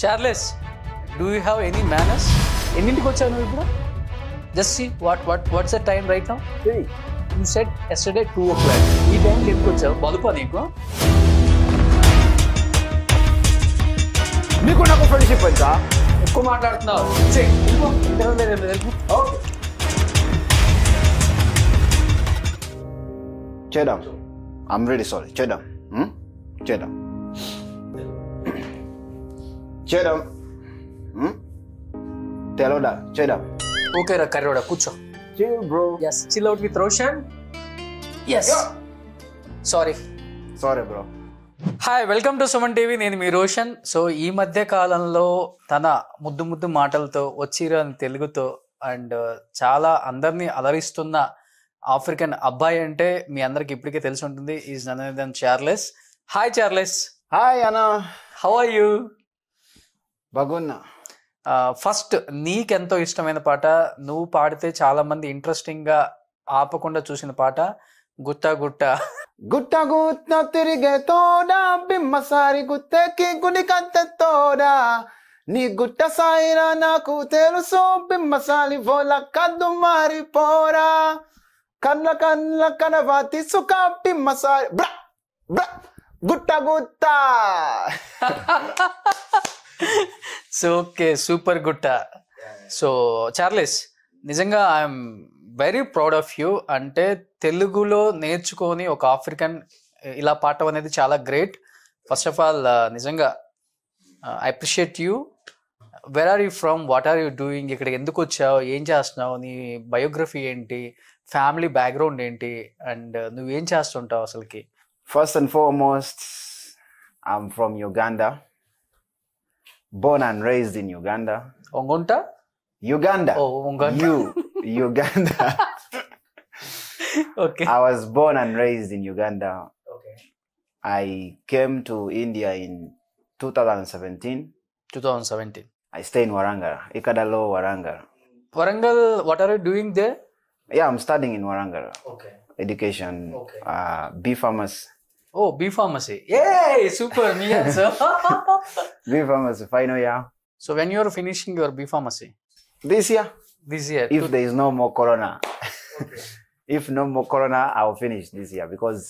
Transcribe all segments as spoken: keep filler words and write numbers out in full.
Charles, do you have any manners? Just see what what what's the time right now? Three. You said yesterday two o'clock. This time you have to go. You have friendship with me. You have to talk now. Check. Okay. Chedam, I'm really sorry. Chedam, hmm? Chedam. Chedam, hmm? Teloda, Chedam. Okay, Karoda, kucho. Chill, bro. Yes, chill out with Roshan. Yes. Yeah. Sorry. Sorry, bro. Hi, welcome to Suman T V. Nenu mi Roshan. So, ee madhya kalanlo tana muddu muddu maatalatho vachirani teluguto and chaala andarni alaristunna African abbai ante mi andariki ippudike telusu untundi is none other than Charles. Hi Charles. Hi Anna. How are you? Bagunna. Uh, first neek ento ishtamaina paata nu paadithe chaala mandi interesting ga aapakunda chusina paata gutta gutta gutta gutta tirige toda bimmasari gutte ki gunikante toda ni gutta saira naku telusu bimmasali vola kaddu mari pora Kanla kanla kanavati suka bimmasari bra bra gutta gutta. So okay, super gutta. So Charles, nijanga I am very proud of you. Ante Telugu lo nerchukoni oka African ila paata anedi chaala great. First of all, uh, nijanga uh, I appreciate you. Where are you from? What are you doing? Ikkada enduku vachao? Em chestunnao? Ni biography enti? Family background enti and uh, nu em chestuntavu asalki? First and foremost, I'm from Uganda. Born and raised in Uganda. Ongunta? Uganda. Oh, Ongunta. You Uganda. Okay. I was born and raised in Uganda. Okay. I came to India in twenty seventeen. twenty seventeen. I stay in Warangal. Ikadalo Warangal. Warangal, what are you doing there? Yeah, I'm studying in Warangal. Okay. Education. Okay. Uh, B Pharm. Oh, B Pharmacy. Yay! Super. Me answer. B Pharm final year. So when you are finishing your B Pharmacy? This year. This year. If there is no more corona. Okay. If no more corona, I'll finish this year because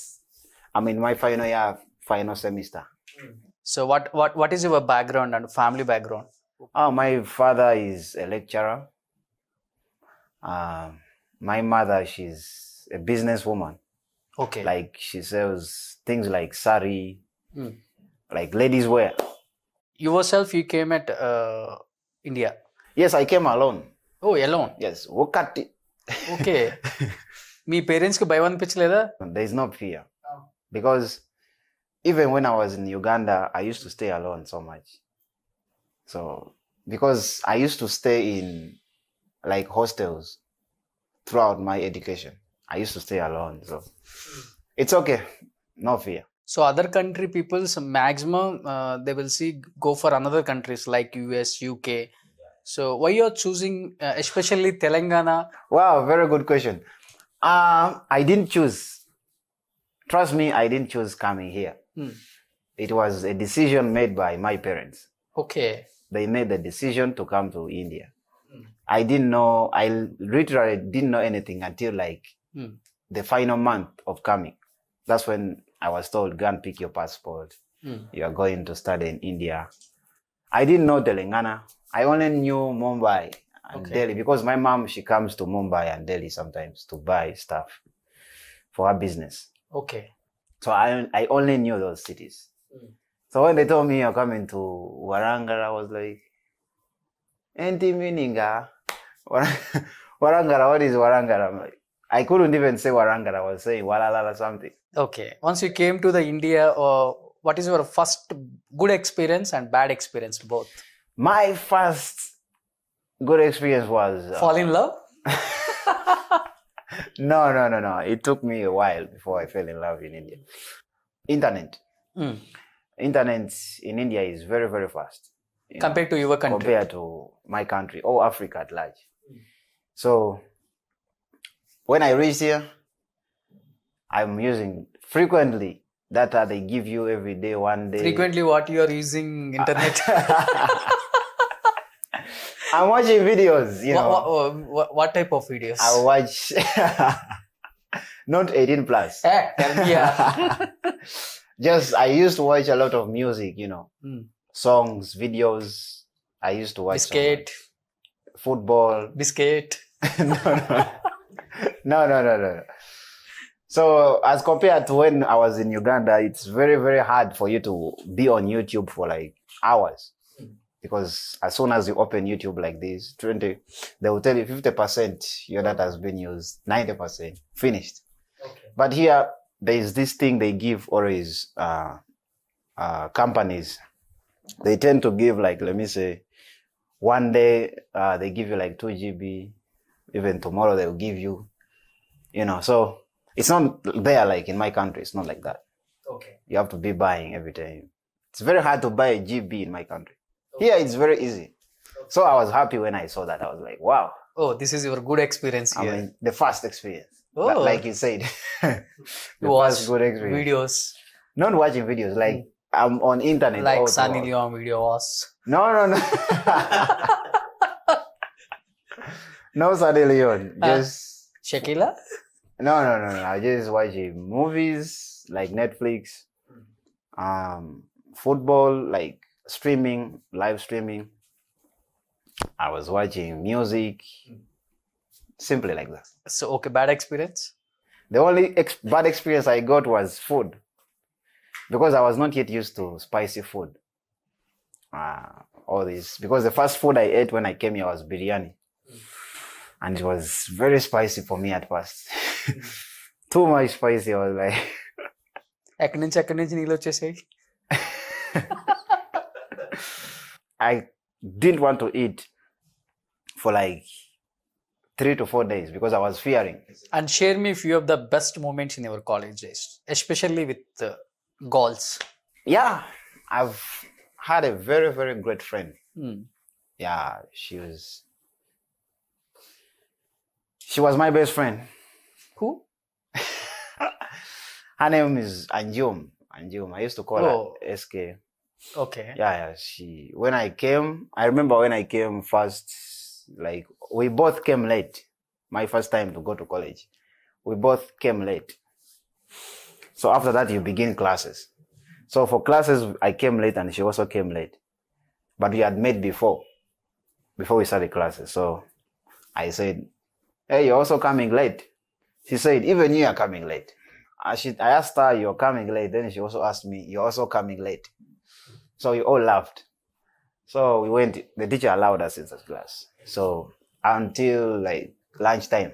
I'm in my final year, final semester. Mm. So what what what is your background and family background? Oh, my father is a lecturer. Um. My mother, she's a businesswoman. Okay. Like she sells things like sari, mm. like ladies wear. Yourself, you came at uh, India? Yes, I came alone. Oh, alone? Yes. Wakati. Okay. Me parents ko buy one pitch leda? There is no fear. Oh. Because even when I was in Uganda, I used to stay alone so much. So, because I used to stay in like hostels. Throughout my education, I used to stay alone, so it's okay, no fear. So other country people's maximum, uh, they will see go for another countries like U S, U K. So why you're choosing, uh, especially Telangana? Wow, very good question. Uh, I didn't choose. Trust me, I didn't choose coming here. Hmm. It was a decision made by my parents. Okay. They made the decision to come to India. I didn't know, I literally didn't know anything until like mm. the final month of coming. That's when I was told, go and pick your passport. Mm. You are going to study in India. I didn't know Telangana. I only knew Mumbai and okay. Delhi because my mom, she comes to Mumbai and Delhi sometimes to buy stuff for her business. Okay. So I, I only knew those cities. Mm. So when they told me you're coming to Warangal, I was like, Enti meaninga. Warangara, what is Warangara? I couldn't even say Warangara, I was saying Walalala something. Okay. Once you came to the India, uh, what is your first good experience and bad experience both? My first good experience was... Uh, fall in love? No, no, no, no. It took me a while before I fell in love in India. Internet. Mm. Internet in India is very, very fast. You compared know, to your country? Compared to my country or Africa at large. So, when I reach here, I'm using frequently Data they give you every day, one day. Frequently what you are using internet. I'm watching videos, you know. What, what, what type of videos? I watch... Not eighteen plus. Eh, yeah. Just, I used to watch a lot of music, you know. Mm. Songs, videos. I used to watch... Biscuit. Songs. Football. Biscuit. no, no. no, no, no, no. So, as compared to when I was in Uganda, it's very, very hard for you to be on YouTube for like hours. Because as soon as you open YouTube like this, twenty, they will tell you fifty percent your data has been used, ninety percent, finished. Okay. But here, there is this thing they give always, uh, uh, companies. They tend to give like, let me say, one day uh, they give you like two G B, even tomorrow they will give you, you know, so... It's not there like in my country. It's not like that. Okay. You have to be buying every time. It's very hard to buy a G B in my country. Okay. Here, it's very easy. Okay. So I was happy when I saw that. I was like, wow. Oh, this is your good experience here. I mean, the first experience. Oh. But like you said. the Watch first good experience. Videos. Not watching videos. Like, mm. I'm on internet. Like Sunny Leon video was. No, no, no. no Sunny Leon. Just... Uh, Shakila? No, no, no, no. I just watch movies like Netflix, um, football, like streaming, live streaming. I was watching music, simply like that. So, okay, bad experience? The only ex bad experience I got was food, because I was not yet used to spicy food. Uh, all this, because the first food I ate when I came here was biryani. And it was very spicy for me at first. Too much spicy, I was like... I didn't want to eat for like three to four days because I was fearing. And share me a few of the best moments in your college days, especially with uh, girls. Yeah, I've had a very, very great friend. Hmm. Yeah, she was... She was my best friend. Who? Her name is Anjum. Anjum. I used to call oh. her S K. Okay. Yeah, yeah. She. When I came, I remember when I came first. Like we both came late. My first time to go to college, we both came late. So after that, you begin classes. So for classes, I came late, and she also came late. But we had met before, before we started classes. So I said, hey, you're also coming late. She said, even you are coming late. I, she, I asked her, you're coming late. Then she also asked me, you're also coming late. So we all laughed. So we went, the teacher allowed us in the class. So until like lunchtime.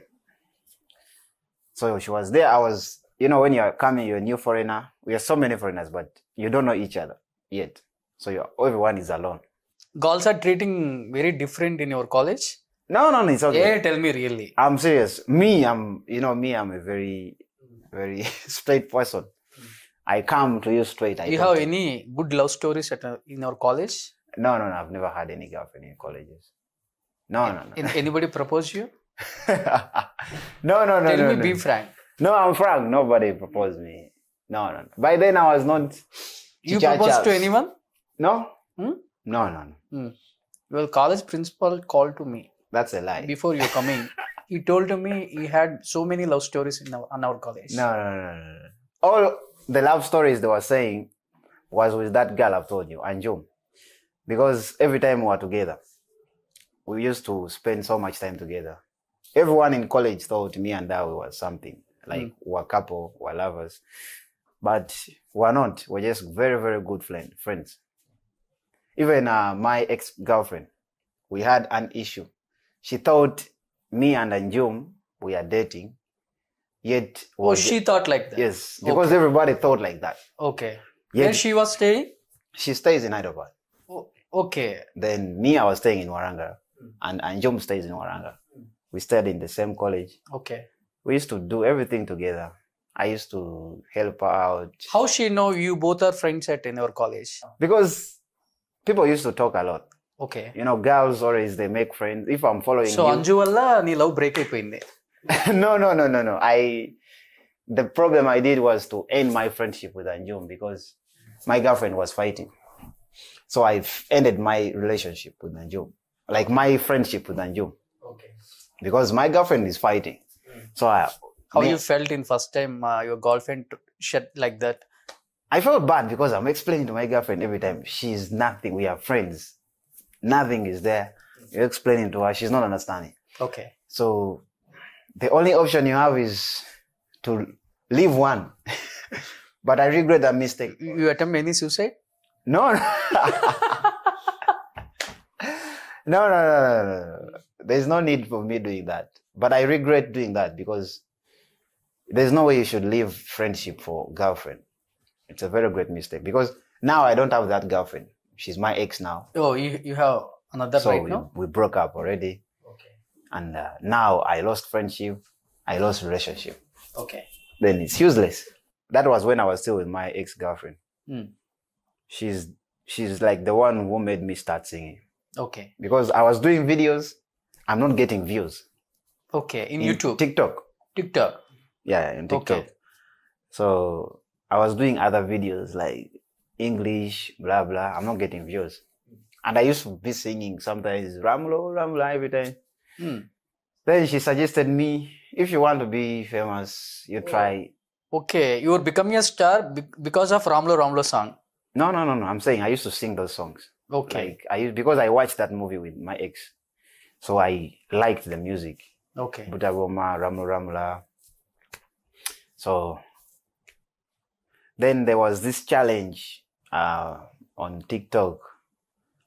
So she was there. I was, you know, when you're coming, you're a new foreigner. We are so many foreigners, but you don't know each other yet. So you're, everyone is alone. Girls are treating very different in your college? No, no, no, it's okay. Yeah, tell me really. I'm serious. Me, I'm, you know, me, I'm a very, very straight person. I come to you straight. I you have think. Any good love stories at, uh, in our college? No, no, no, I've never had any girlfriend in colleges. No, in, no, no. In, anybody propose you? no, no, no, tell no, me, no, be no. frank. No, I'm frank. Nobody proposed me. No, no, no. By then I was not... You proposed to anyone? No? Hmm? No, no, no. Hmm. Well, college principal called to me. That's a lie. Before you coming, he told me he had so many love stories in our, in our college. No, no, no, no, no. All the love stories they were saying was with that girl I've told you, Anjum. Because every time we were together, we used to spend so much time together. Everyone in college thought me and her we were something. Like, mm. we were a couple, we were lovers. But we are not. We were just very, very good friend, friends. Even uh, my ex-girlfriend, we had an issue. She thought me and Anjum, we are dating, yet... Oh, she thought like that? Yes, because okay. everybody thought like that. Okay. Yet, then she was staying? She stays in Hyderabad. Oh, okay. Then me, I was staying in Warangal, and Anjum stays in Warangal. We stayed in the same college. Okay. We used to do everything together. I used to help her out. How she know you both are friends at in your college? Because people used to talk a lot. Okay. You know, girls always, they make friends. If I'm following so, you... So, Anju, Allah, you love breakup in there. No, no, no, no, no. I the problem I did was to end my friendship with Anjum because my girlfriend was fighting. So I ended my relationship with Anjum, like my friendship with Anjum. Okay. Because my girlfriend is fighting. Mm. So I, how me, you felt in first time uh, your girlfriend shed like that? I felt bad because I'm explaining to my girlfriend every time, she's nothing, we are friends. Nothing is there. You're explaining to her, she's not understanding. Okay. So the only option you have is to leave one. But I regret that mistake. You attempt any suicide? No. No, no, no, no, no. There's no need for me doing that. But I regret doing that because there's no way you should leave friendship for girlfriend. It's a very great mistake because now I don't have that girlfriend. She's my ex now. Oh, you, you have another so right we, now? we broke up already. Okay. And uh, now I lost friendship. I lost relationship. Okay. Then it's useless. That was when I was still with my ex-girlfriend. Mm. She's she's like the one who made me start singing. Okay. Because I was doing videos. I'm not getting views. Okay. In, in YouTube? TikTok. TikTok. Yeah, in TikTok. Okay. So I was doing other videos like English, blah, blah. I'm not getting views. And I used to be singing sometimes Ramlo Ramla every time. Mm. Then she suggested me, if you want to be famous, you try. Okay, you were becoming a star because of Ramlo Ramla song. No, no, no, no. I'm saying I used to sing those songs. Okay. Like I used, because I watched that movie with my ex. So I liked the music. Okay. Butta Bomma, Ramlo Ramla. So then there was this challenge uh, on TikTok.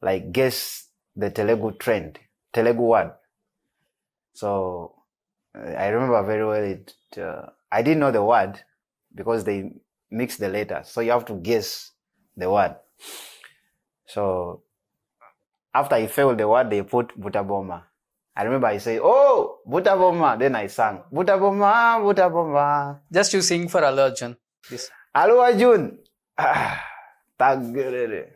Like guess the Telugu trend, Telugu word. So I remember very well it, uh, I didn't know the word because they mix the letters. So you have to guess the word. So after I failed the word, they put Butta Bomma. I remember I say, oh, Butta Bomma. Then I sang, Butta Bomma, Butta Bomma. Just you sing for Allu Arjun. Allu Arjun.